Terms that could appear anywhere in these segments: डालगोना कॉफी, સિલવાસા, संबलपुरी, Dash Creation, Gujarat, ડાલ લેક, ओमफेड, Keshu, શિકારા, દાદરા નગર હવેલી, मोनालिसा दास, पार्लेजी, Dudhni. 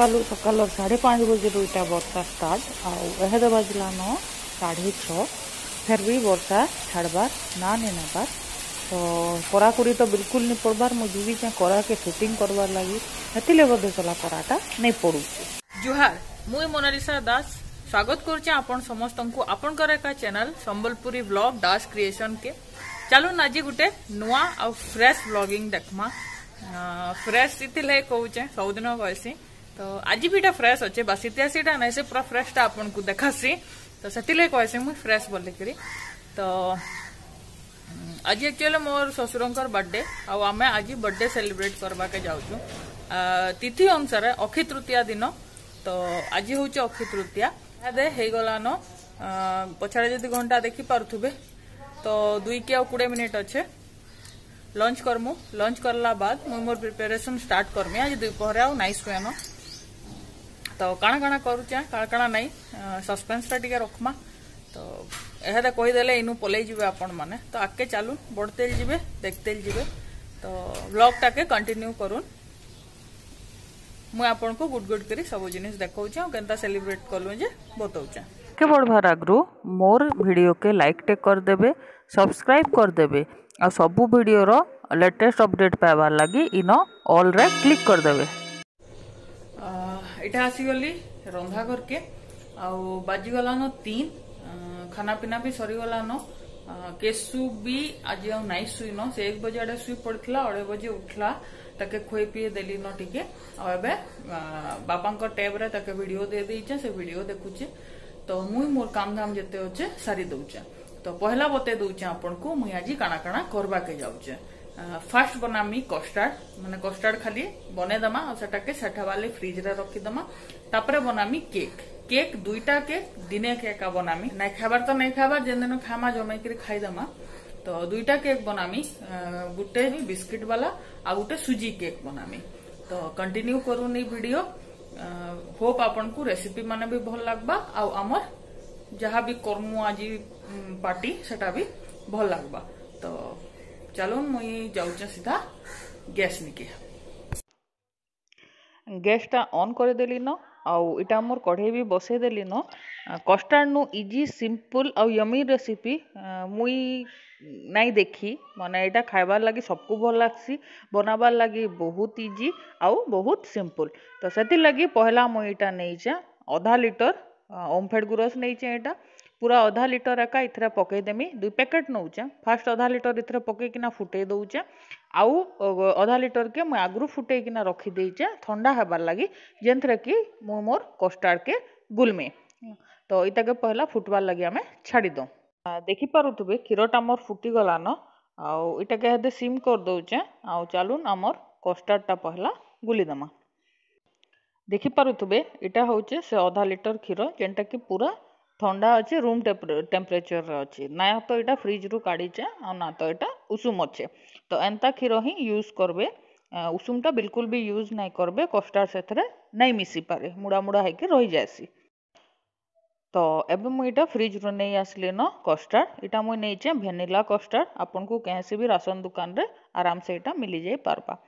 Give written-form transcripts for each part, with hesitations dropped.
सकाल 5:30 बजे इटा बर्षा स्टार्ट आहद बाजलान 6:30 फिर भी बर्षा छाड़बार ना नेबार तो कराकुरी तो बिल्कुल नहीं पड़बार मुझे करा के शूटिंग करवार लगी से बोधे सला कराटा नहीं पड़ू। जुहार मुई मोनालिसा दास स्वागत करुचे आपण समस्त को आपणकर एक channel संबलपुरी blog dash creation के। चलो ना जी गुटे नुआ और फ्रेश ब्लॉगिंग देखमा। फ्रेश इतने कहे सबुदिन कहसी तो आज भी इटा फ्रेश अच्छे बास इतिहासा नहीं से पूरा फ्रेशटा आपन को देखासी तो से कहसी मुई फ्रेश बोलिकी। तो आज एक्चुअली मोर ससुरंकर बर्थडे आउ आम आज बर्थडे सेलिब्रेट करवा के जाऊँ तिथि अनुसार अक्षय तृतीया दिन। तो आज हूँ अक्षय तृतीया होगलान पछाड़े जदि घंटा देखी पारे तो 2:20 अच्छे लंच करमु। लंच करला बाद मुझे मोर प्रिपेरेसन स्टार्ट करमी। आज दुपहर आउ नाई शुएन तो काणा करुचे काणा नाई सस्पेन्सटा टिके रखमा तो यह कहीदेले इन पलई जी आपण मैंने तो आगे चालू बढ़ते जी देखते जी तो ब्लॉग टाके कंटिन्यू करूँ। मुझे आपन को गुड गुड करी सब जिनिस देखा के सेलिब्रेट कलु जे बताऊँ। के बढ़वार आगु मोर वीडियो के लाइक टेक करदे सब्सक्राइब करदे आ सबू वीडियोर लेटेस्ट अपडेट पाइबार लगी इन ऑल रे क्लिक करदे। इटा आसीगली रंधाघर के बाजीगलान 3 खाना पीना भी सरीगलान। केशु भी आज नाई शुईन से 1 बजे आड़े शुई पड़ता 2:30 बजे उठला ताके खुए पीए देली न टिके आबे बापा टेब रे ताके वीडियो दे देईचे से वीडियो देखुचे। तो मुई मोर काम धाम जते होचे सारी दउचे। तो पहला बते दउचे आपन को मुई आज काणा करवा के जाउचे। फास्ट बनामी कस्टर्ड माने कस्टर्ड खाली बने दमा और सेटाके सेठा वाले फ्रिज रे रखी दमा। तापरे बनामी केक। केक 2टा केक दिने केक बनामी नहीं खाबार तो नहीं खाबार जेन दिन खामा जमेकरी खाईदमा। तो 2टा केक बनामी गुटे बिस्किट वाला आ गुटे सुजी केक बनामी। तो कंटिन्यू करूँ वीडियो। होप आपन को रेसिपी माने भी भल लगबा आउ आमर जहाँ भी करमु आज पार्टी सेटा भी भल लगबा। तो चलो मुई जाऊँ सीधा गैस निके। गैसटा ऑन करदेली न आउ इटा मोर कढ़े भी बसईदेली न। कस्टर्ड नु इजी सिंपल आउ यमी रेसिपी मुई नाई देखी माने इटा खाइबार लगी सबको भल लागसी बनाबार लगी बहुत इजी आउ बहुत सिंपल। तो सेति लगी पहला मुई इटा नहींचे 0.5 लिटर ओमफेड गुरस नहींचे। इटा पूरा 0.5 लिटर एका इथरे पकईदेमी 2 पैकेट नौचे। फास्ट 0.5 लिटर इथरे पकईकिना फुटई दउचे आउ 0.5 लिटर के मुझे आगु फुटेकिना रखी देचे थंडा हबार लगी जेनथरे कि मुझ मोर कस्टर्ड के गुलमे। तो इटा के पहला फुटबार लगी आम छाड़ी दो। देखी पारे क्षीरटा मोर फुटीगलान आउ इटा के हेदे सीम कर दउचे आउ चलून आमर कस्टर्डटा पहला गुलीदमा। देखी पारे इटा हूँ से 0.5 लिटर क्षीर जेनटा कि पूरा थंडा अच्छे रूम टेम्परेचर अच्छे ना तो यहाँ फ्रिज रु काढ़ीचे ना तो यहाँ उषुम अच्छे। तो एंता क्षीर ही यूज करबे उषुमटा बिल्कुल भी यूज नहीं करबे कस्टर्ड सेथरे नहीं मिसी पारे मुड़ा मुड़ा होकर रही जाएसी। तो एबे मुई इटा फ्रिज रु नहीं आसली न कस्टर्ड इटा मुई नहींचे भेनिला कस्टर्ड आपन को कहीं भी राशन दुकान रे आराम से इटा मिली जाई पारबा।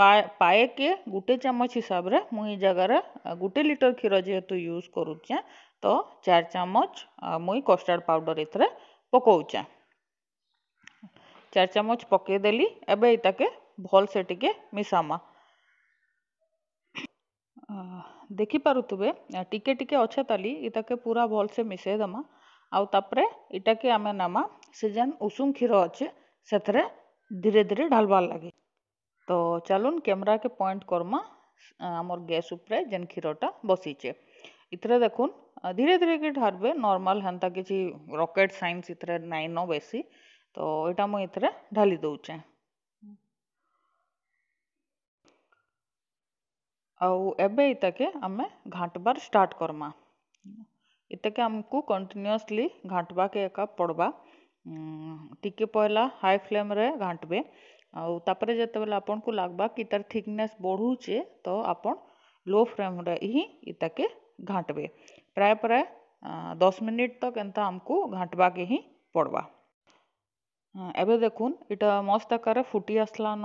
पाए के गुटे चम्मच हिसाब रे मुई जगह 1 लिटर क्षीर जेहेतु यूज करूचे तो 4 चम्मच मुई कस्टर्ड पाउडर इतरे पकोचे। 4 चम्मच पकईदेली एबे इटा के भल से टिके मिसामा। देखी पारुथुबे टिके टिके अच्छे ताली इटा के पूरा भल से मिसई दमा आउ तापरे इटा के आमे नामा से जेन उषुम क्षीर अच्छे सेथरे धीरे धीरे ढालबार लगी। तो चलून कैमरा के पॉइंट करमा आमर गैस उपरे जेन क्षीरटा बसीचे इतरे देखून धीरे धीरे कि ढारबे नॉर्मल हेन्ता किसी रॉकेट साइंस इतरे नाई न बेसी। तो इटा मुझे इतरे ढाली दौचे आउ एबे इताके आमे घाटबार स्टार्ट करमा। इताके हमको कंटिन्यूअसली घाटबा के एका पड़वा टिके पहला हाई फ्लेम रे घाटबे आउ तापरे जतबेले आपन को लागबा कि तार थिकनेस बढ़ुचे तो आपन लो फ्लेम रे ही इताके घाटबे। प्राय प्राय 10 मिनिट तक एंता हमको घाटबा के ही पड़वा। एबे देखून इटा मस्त आकार फुटी आसलान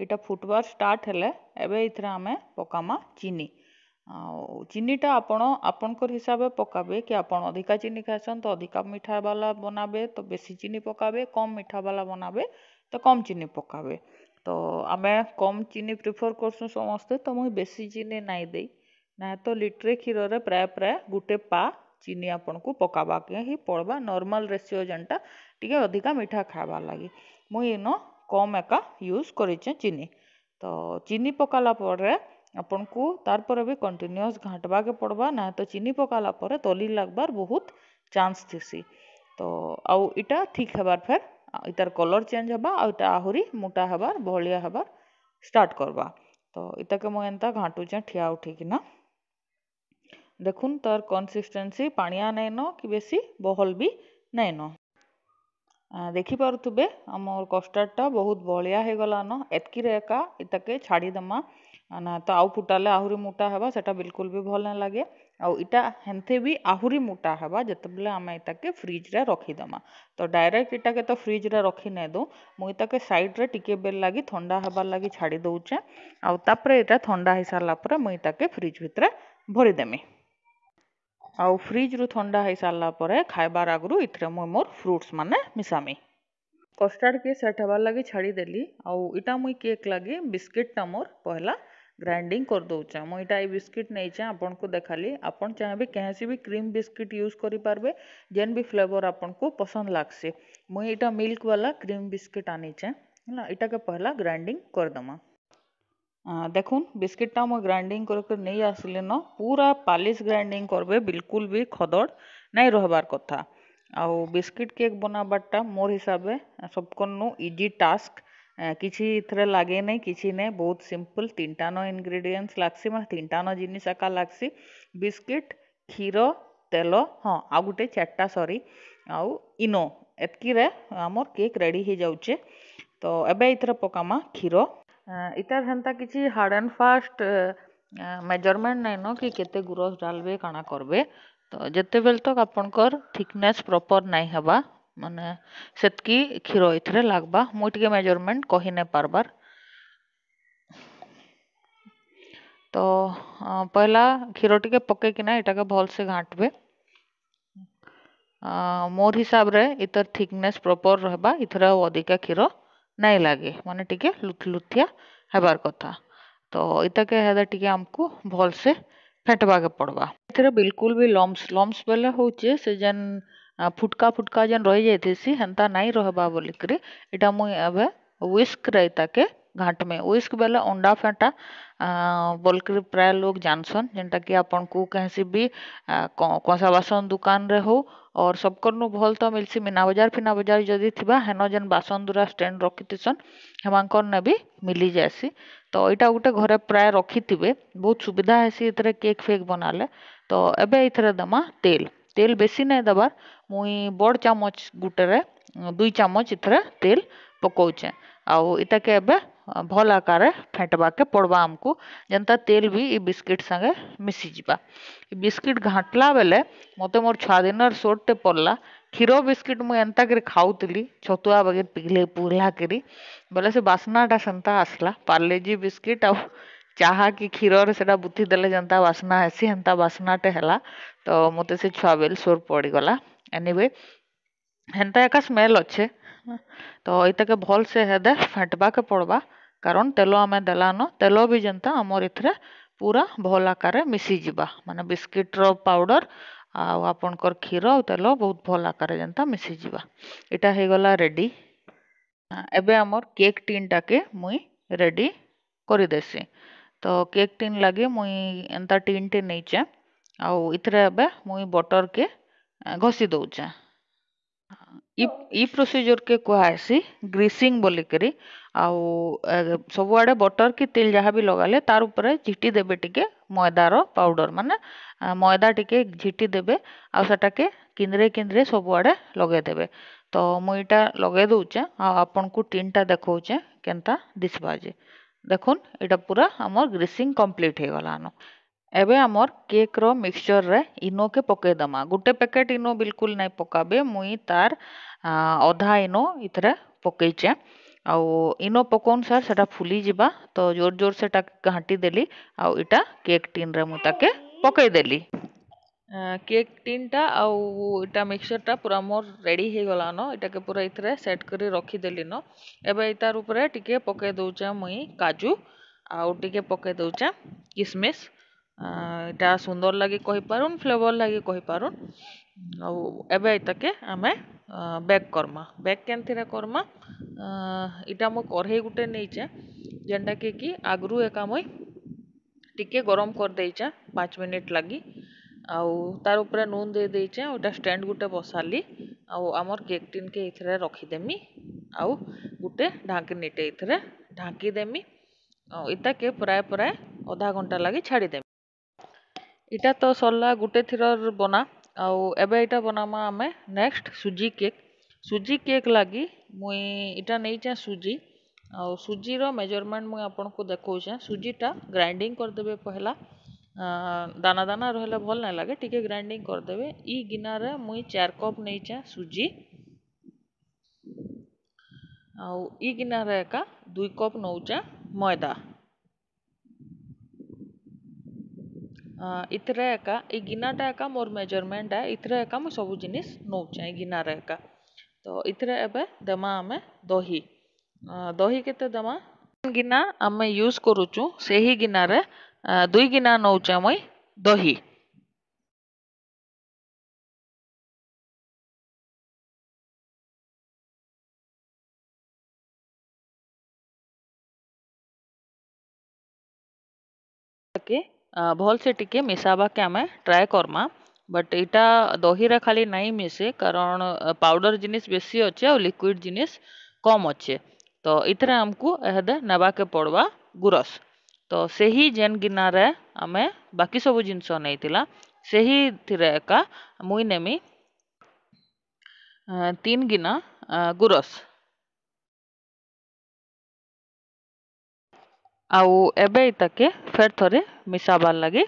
यहाँ फुटबार स्टार्ट है एवं ये आम पकामा चीनी चीनीटा आपणकर हिसाब पकाबे कि आप अधिका चीनी खासन तो अधिका मीठा वाला बनाबे तो बेसी चीनी पकाबे, कम मीठा वाला बनाबे तो कम चीनी पकाबे। तो आम कम चीनी प्रिफर करसुँ समस्ते, तो मुझे बेसी चीनी नाई दे ना तो लिट्रे क्षीर रे प्राय प्राय गुटे पा चीनी आपन को पकावा के ही पड़वा। नॉर्मल रेसीओ जनटा टी अधिका मीठा खावा लगी मुई इन कम एका यूज करें चीनी। तो चीनी पकाला पर आपन को तार भी कंटिन्यूअस घाटवा के पड़वा, ना तो चीनी पकाला पर तली लगबार बहुत चांस थीसी। तो आउ इटा ठीक हबार फेर इतार कलर चेंज हबा आ इटा आहुरी मोटा हबार भलिया हबार स्टार्ट करवा। तो इता के मुई एंता घाटुचे ठिया उठिकिना देखुन तार कंसिस्टेंसी पानिया नहीं न कि बेसी बहल भी नहीं न। देखि पारुथुबे हमर कस्टर्डटा बहुत बलिया हो गला न। एतकी रे एका इताके छाड़ी दमा ना तो आउ फुटाले आहुरी मोटा हवा, सेटा बिल्कुल भी भल ना लगे। आउ इटा हेंथे भी आहुरी मोटा हवा जतबले आम इताके फ्रिज रे रखीदमा। तो डायरेक्ट इटाके तो फ्रिज रे रखी नहीं दो, मुई इताके साइड रे टिके बेल लगी थंडा हबार लगी छाड़ी दउचे। आउ तापरे इटा थंडा हो सारा पर मुई इताके फ्रिज भितरे भरी देमी। आउ फ्रिज रु थंडा हो सारा पर खाइबार आगु इतरे मुई मोर फ्रुट्स माने मिसामी। कस्टर्ड के सेट हबार लगी छाड़ीदेली। आउ इटा मुई केक लगी बिस्किटा मोर पहला ग्राइंडिंग कर दौचे। मुई इटा ये बिस्किट नहीं चाहे आपन को देखाली, आपन चाहे कैसी भी क्रीम बिस्किट यूज करी पारबे, जेन भी फ्लेवर आपन को पसंद लागसे। मुई इटा मिल्क वाला क्रीम बिस्किट आनी चाहे है, इटा के पहला ग्राइंडिंग कर दमा। देखुन बिस्किटा मुझे ग्राइंडिंग करके नहीं आसले न, पूरा पालिश ग्राइंडिंग करबे, बिल्कुल भी खदड़ नहीं रहबार कथा। आउ बिस्किट केक बनाबाटा मोर हिसाब सबकनु इजी टास्क, किसी इथरे लगे नहीं किसी नहीं, बहुत सिंपल। 3टा इनग्रेडिएंट्स लागसी मैं 3टा जिनिस एका लागसी बिस्किट क्षीर तेल हाँ आ गोटे 4टा सरी आउ इनो एतकी रे हमर केक रेडी हो जाउचे। तो एबे इथरे पकामा क्षीर। इतार हेंता किसी हार्ड एंड फास्ट मेजरमेंट नहीं न कि केते गुरस डालबे काना करबे। तो जेते बेल तक आपनकर थिकनेस प्रॉपर नहीं हबा माने सेतकी क्षीर इथरे लागबा, मुई टिके मेजरमेंट कही नहीं पारबार। तो पहला क्षीर टिके पकेकिना इटाके भलसे घाटबे। मोर हिसाब रे इतर थिकनेस प्रॉपर रहबा, इथरे अधिका क्षीर नहीं लगे माने टिके लुथलुथिया हेबार कथा। तो इताके हेदा टिके हमको भलसे फेटवा के पड़वा। इथरे बिल्कुल भी लम्स लम्स बेले होचे से जन फुटका फुटका जन रही जाइए हेन्ता नाई रहबा बोलिक इटा मुई एबे व्हिस्क रे ताके घाट में। व्हिस्क बेले अंडा फेंटा बोलिक प्राय लोग जानसन, जेनटा कि आपन को कैसी भी कसा बासन दुकान रे हो और सबकनु भल तो मिलसी मीना बाजार फिना बाजार जदि थिबा हेनो जन बासन दुरा स्टैंड रखिथिसन हेमांकर ने भी मिली जासी। तो इटा गोटे घरे प्राय रखिथिबे, बहुत सुविधा हेसी इतरे केक फेक बनाले। तो एबे इथरे दमा तेल। तेल बेसी नहीं दबार, मुई बड़ चामच गुटे 2 चामच इथरे तेल पकाउचे। आउ इटा के एबे भल आकार फेंटवा के पड़वा हमको, जनता तेल भी इ बिस्किट संगे मिसी जीवा। बिस्किट घाटला बेले मते मोर छुआदिनर सोटटे पड़ला। क्षीर बिस्किट मुई एंता कर खाऊली छतुआ बगे पिघले पुघला करी बोले से बासनाटा सेंता आसला। पार्लेजी बिस्किट आ चाहा कि क्षीर से बुथी देले जनता बासना हेसी हेन्ता बासनाटे है। तो मत से छुआ बेल सोर पड़गला। एनिवे हेन्ता एका स्मेल अच्छे। तो इतके भल से हेदे फेंटवा के पड़वा, कारण तेल आम देलान तेल भी जनता आमर इतने पूरा भल आकार मिसीजा माने बिस्किट्र पाउडर आपणकर क्षीर आ तेल बहुत भल आकार जनता मिसीजा। इटा हो गला रेडी। एबे आमर केक टीन टाके मुई रेडी करी देसी। तो केक टीन लगे मुई एंता टीन टे नहींचे आउ इतरे एबे मुई बटर के घसी दउचे। इ प्रोसीजर के कहुसी ग्रीसिंग बोलिकी। आउ सबुआड़े बटर की तेल जहाँ भी लगाले तार उपरे झिटी देबे टिके मैदार पाउडर माने मैदा टिके झिटी देबे आ सेटा के किंद्रे किंद्रे सबुआड़े लगे देबे। तो मुई इटा लगे दउचे आपन को टीनटा देखौचे केनता दिसबा जे। देखुन इटा पूरा हमर ग्रीसिंग कम्प्लीट हो गलान। एबे आमर केक रो मिक्सचर रे इनो के पके दमा। गुटे पैकेट इनो बिल्कुल नहीं पकाबे, मुई तार अधा इनो इतरे पकेचे। आउ इनो पकोन सार सेटा फुली जिबा तो जोर जोर से घाटी देली आउ इटा केक टीन रे मु ताके पकई देली। केक टीन टा आउ इटा मिक्सचर टा पूरा मोर रेडी हो गला न। इटा के पूरा इथरे सेट करी रखी देली न। एबे इतार ऊपर टिके पकई दउचा मुई काजू आउ टिके पकई दउचा किसमिस। इटा सुंदर लगे कहि पारुन, फ्लेवर लगे कहि पारुन। आउ एबे इताके आमे बेक करमा। बेक केनथिरा करमा इटा मो कढ़ई गुटे नैचे जेनटा कि आगरु एका मई टिके गरम कर देइचा 5 मिनिट लागी। आउ तार ऊपर नून दे देइचे ओटा स्टैंड गुटे बसाली आउ हमर केक टिन के इथरे रखी देमी आउ गुटे ढांकनी टे इथरे ढांकी देमी आउ इटा के प्राय प्राय आधा घंटा लागी छाडी देमी। इटा तो सरला गुटे थिरर बना। आउ एबे इटा बनामा आमे नेक्स्ट सुजी केक। सुजी केक लागी मुई इटा नहींचे सुजी। आउ सुजी रो मेजरमेंट मुई आपन को देखौचे। सुजीटा ग्राइंडिंग कर देबे पहला दाना दाना रहले भल ना लागे टिके ग्राइंडिंग कर देबे। ई गिना रे मुई 4 कप नहींचे सुजी। आउ ई गिना रे का 2 कप नौचे मैदा। इतरे एका ए गिनाटा एका मोर मेजरमेंट है। इतरे एका मु सब जिनिस नौचे गिना रे एका। तो इतरे एबे दमा हमें दही। दही केते दमा गिना हमें यूज करूचु सेही गिना रे 2 गिना नौचे मई दही। के भल से टिके मिसाबा के आमे ट्राए करमा। बट इटा दही रे खाली नहीं मिसे कारण पाउडर जिनिस बेसी अच्छे और लिक्विड जिनिस कम अच्छे। तो इतरे हमकू एहदे नेबा के पड़वा गुरस। तो सेही जेन गिना रे आमे बाकी सब जिनिस नहीं थिला सेही थिरे एका मुई नेमी 3 गिना गुरस। आउ एबे इताके फेर थोड़े मिसाबार लगे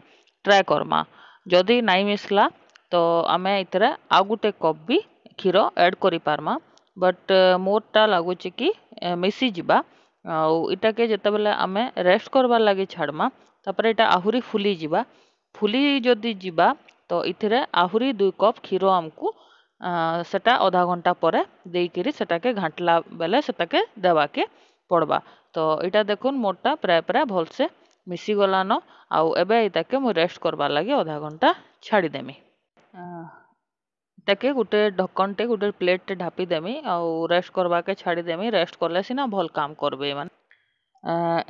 ट्राए करमा। जदि नाई मिसला तो आमे इतरे आ गुटे कप भी क्षीर ऐड करि पारमा। बट मोरटा लागुचे कि मिसी जिबा। आउ इटा के जतबेला आमे रेस्ट करबार लगे छाड़मा तापर इटा आहुरी फुली जिबा। फुली जदि जिबा तो इतरे आहुरी 2 कप क्षीर हमकु सेटा आधा घंटा परे देइकिरी सेटा के घाटला बेले सेटा के देबा के पड़वा। तो इटा देखुन मोटा प्राय प्राय भल से मिसी गलान। आउ एबे इताके मु रेस्ट करबा लागे आधा घंटा छाड़ी देमी। इताके गुटे ढक्कन टे गुटे प्लेट टे ढापी देमी आउ रेस्ट करबा के छाड़ी देमी। रेस्ट करले सिना भल काम करबे मान।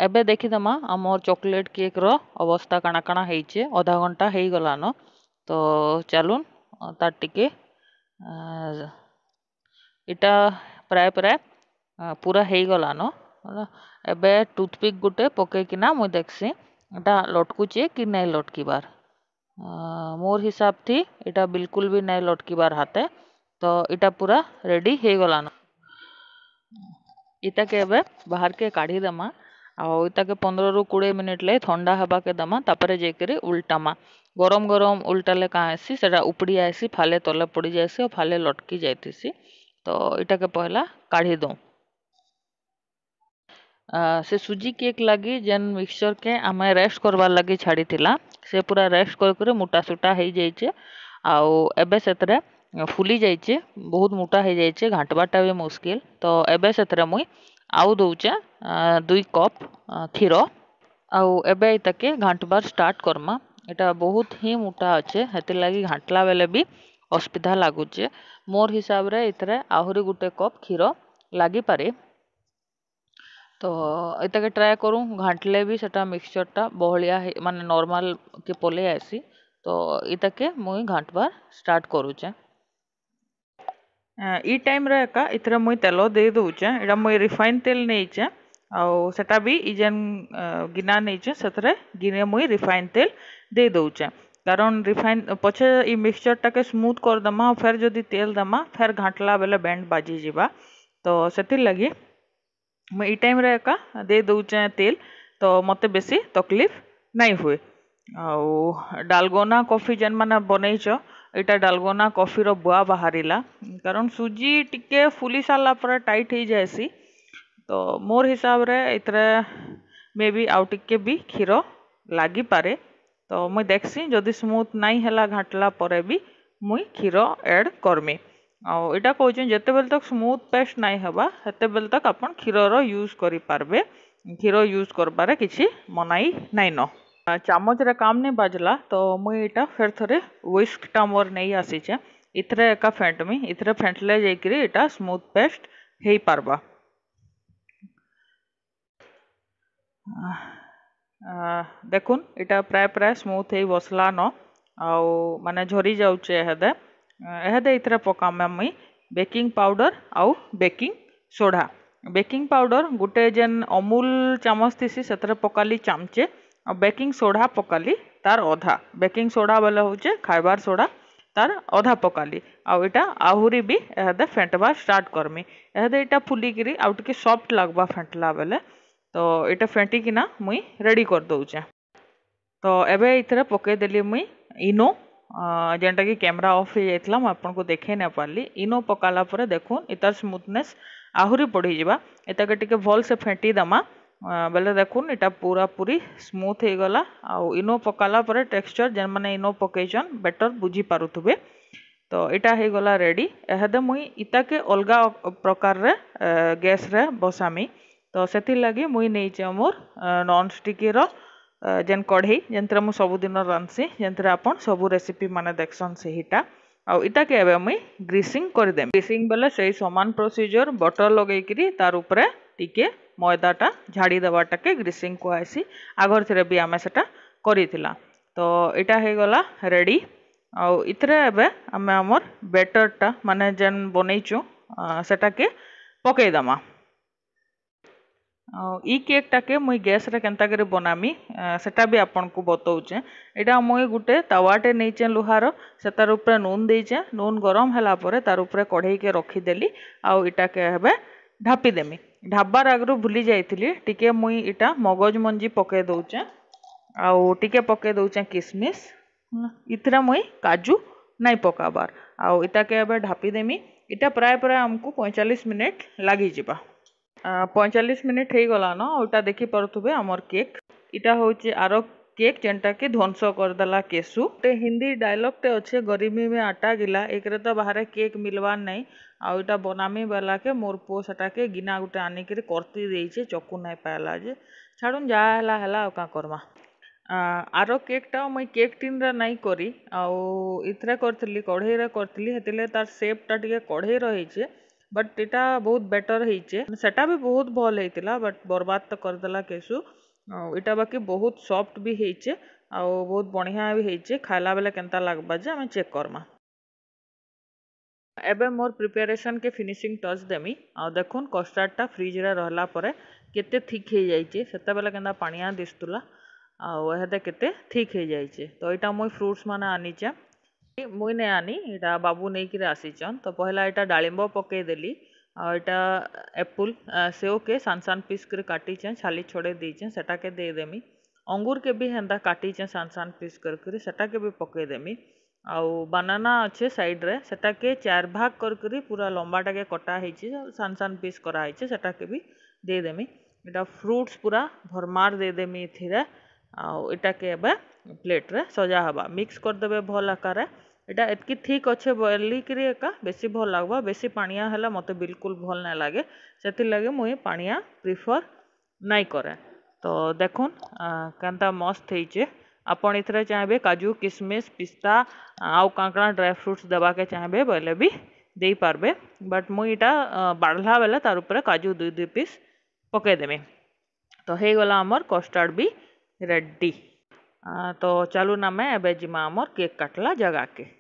एबे देखि दमा हमर चॉकलेट केक रो अवस्था काना काना हेइचे। आधा घंटा हेइ गलान। तो चलून तार टिके इटा प्राय प्राय पूरा हेइ गलान। एबे टूथपिक गुटे पके किना मुई देखसी एटा लटकुचे कि नै लटकीबार। मोर हिसाब थी एटा बिल्कुल भी नै लटकीबार हाते। तो इटा पूरा रेडी हे गलान। इता के एबे बाहर के काढ़ी दमा आउ इता के 15 रु 20 मिनिट ले ठंडा हबा के दमा तापर जे करी उल्टामा। गरम गरम उल्टाले कासी सेटा उपड़ी आसी फाले तले पड़ी जासी और फाले लटकी जायतिसी। तो इटा के पहला काढ़ी दो। से सुजी केक लगी जेन मिक्सचर के आमे रेस्ट करवा लगी छाड़ी थिला से पूरा रेस्ट कर करे मोटा सुटा हे जाइचे। आउ एबे सेतरे फुली जाइचे बहुत मोटा हे जाइचे घाटबाटा भी मुश्किल। तो एबे सेतरे मुई आउ दउचे 2 कप क्षीर। आउ एबे इताके घाटबार स्टार्ट करमा। एटा बहुत ही मोटा अछि हेते लागि घाटला बेले भी असुविधा लागुचे। मोर हिसाब रे इतरे आहुरी गुटे कप क्षीर लागि पारे। तो इतके ट्राए करूँ घाटले भी सेटा मिक्सचरटा बहलिया माने नॉर्मल के पले आसी। तो इतके मुई घाटबार स्टार्ट करूचे। ई टाइम रे एका इतरे मुई तेल दे दउचे। एटा मुई रिफाइन तेल नैचे आउ सेटा भी ई जेन गिना नैचे सेतरे गिने मुई रिफाइन तेल दे दउचे। कारण रिफाइन पछे ई मिक्सचरटा के स्मूथ कर दमा फेर जदी तेल दमा फेर घाटला बेले बैंड बाजी जिबा। तो सेति लागि मुई टाइम रे एका दे दउचे तेल। तो मते बेसी तकलीफ नहीं हुए। आउ डालगोना कॉफी जन माने बनैचो एटा डालगोना कॉफी रो बुआ बाहरिला कारण सुजी टिके फुली साला पर टाइट हे जायसी। तो मोर हिसाब रे इतरे मे भी आउ टिके भी क्षीर लागी पारे। तो मुई देखसी जदि स्मूथ नाई हैला घाटला परे भी मुई क्षीर ऐड करमी। आउ इटा कहूँ जते बेल तक स्मूथ पेस्ट नाई हवा हेते बेल तक आपन क्षीर यूज करि पारबे, क्षीर यूज करबारे किछि मनाई नाई न। चामच रे काम नहीं बाजला तो मुई इटा फेर थरे व्हिस्क टा मोर नहीं आसीचे, इतरे एका फेंटमी, इतरे फेंटले जाइकरी इटा स्मूथ पेस्ट हेई पारबा। देखुन इटा प्राय प्राय स्मूथ हेई बसला न, आउ माने झरी जाउचे हेदे। एहेदे इतरे पकामे मुई बेकिंग पाउडर आउ बेकिंग सोडा। बेकिंग पाउडर गुटे जेन अमूल चामच थीसी सेतरे पकाली चामचे, और बेकिंग सोडा पकाली तार अधा। बेकिंग सोडा बोले होचे खाइबार सोडा, तार अधा पकाली। आउ इटा आहुरी भी एहदे फेंटवा स्टार्ट करमी। एहदे इटा फुलिकी आउ टिके सॉफ्ट लगवा फेंटला बेले। तो इटा फेंटिकिना मुई रेडी कर दउचे। तो एबे इथरे पके देली मुई इनो, जेनटा कि कैमरा ऑफ हो जाइतला म आपन को देखे न पाली। इनो पकाला पर देखुन इतार स्मूथनेस आहुरी बढ़ी जिबा। एताके टिके भल से फेंटी दमा बेले देखुन इटा पूरा पूरी स्मूथ हो गला। आउ इनो पकाला पर टेक्सचर जेन माने इनो पकेजन बेटर बुझी पारुथुबे। तो इटा हो गला रेडी। एहदे मुई इटा के अलगा प्रकार रे गैस रे बसामी। तो सेति लागी मुई नेइचे मोर नॉन स्टिक रो जेन कढ़ई जेनतरा मु सब दिन रांसी, जेनतरा आपन सब रेसिपी माने देखसन सेहीटा। आउ इटा के एबे मुई ग्रीसिंग कर देम। ग्रीसिंग बेले सेही समान प्रोसीजर, बटर लगै करी तार ऊपर टिके मैदाटा झाड़ी देवाटा के ग्रीसिंग कहसी। आगर थरे भी आम सेटा करितिला। तो इटा हो गला रेडी। आउ इतरे एबे आमे हमर बेटरटा माने जेन बनैचो सेटा के पके दमा। आउ ई केकटा के मुई गैस रे केनता करे बनामी सेटा भी आपन को बतौचे। एटा मुई गुटे तवाटे नैचे लोहार, सेतार ऊपर नून देइचे। नून गरम हला परे तार ऊपर कढ़ई के रखी देली। आउ इटा के हेबे ढापी देमी। ढाबार आगु भूली जाइली टिके मुई इटा मगज मंजी पके दउचे, आउ टिके पके दउचे किसमिस। इतरा मुई काजू नाई पकाबार। आउ इटा के एबे ढापी देमी। इटा प्राय प्राय हमको 45 मिनट लागी जिबा। 45 मिनट हो गला न। ओटा देखि परथुबे हमर केक। इटा होचे आरो केक जेनटा के ध्वंस करदेला केशु। ते हिंदी डायलॉग टे अच्छे गरीबी में आटा गिला, एक रे तो बाहर केक मिलवान नहीं। आउ इटा बनामी बेला के मोर पो सेटा के गिना गुटे आनिक करती देइचे, चकु नहीं पाला जे छाड़न जा हला हला का करमा। आरो केकटा मुई केक टिन रे नहीं करी, आउ इथरे करथली कढ़ई रे करथली। हेतिले तार शेप टा टिके कढ़ई रहिचे, बट इटा बहुत बेटर हिचे। सेटा भी बहुत भल हेतिला, बट बर्बाद तो करदेला केशु। इटा बाकी बहुत सॉफ्ट भी हेइचे, आउ बहुत बढ़िया भी हेइचे। खाइला बेले केनता लागबा जे हम चेक करमा। एबे मोर प्रिपरेशन के फिनिशिंग टच देमी। आ देखुन कस्टर्ड टा फ्रिज रे रहला परे केते थिक हे जाइचे। सेता बेले केनता पानिया दिसतुला, आउ एहदे केते थिक हे जाइचे। तो इटा मोई फ्रूट्स माने आनीचे, मुई ने आनी इटा बाबू नेई कि आसीचन। तो पहिला इटा डालिंबो पके देली, और इटा एप्पल सेव के सान पीस कर काटीचे, छाली छोड़े दीचे, सेटा के दे देमी। अंगूर के भी हेंदा काटीचे सान पीस कर, सेटा के भी पके देमी। आउ बनाना अच्छे साइड रे, सेटा के चार भाग कर पूरा लंबाटा के कटा हेची, सान पीस कराइचे, सेटा के भी दे देमी। इटा फ्रूट्स पूरा भरमार दे देमी इथिरे। आउ इटा के एबे प्लेट रे सजा हवा। मिक्स कर देबे भल आकार। इटा एतकी ठीक अच्छे बलिकी एका बेसी भल लगवा। बेसी पानिया हला मते बिल्कुल भल ना लागे, सेति लागे मुई पानिया प्रिफर नाई करे। तो देखुन केनता मस्त हेइचे। आपन इथरे चाहबे काजू, किसमिस, पिस्ता आउ कांकड़ा ड्राई फ्रूट्स देबा के चाहबे बोले भी देई पारबे, बट मुई इटा बाढ़ला बेले तार ऊपर काजू दुई दुई पीस पके देबे। तो हे गला हमर कस्टर्ड भी रेडी। तो चलू ना मैं एबे जिमा हमर केक काटला जगह के।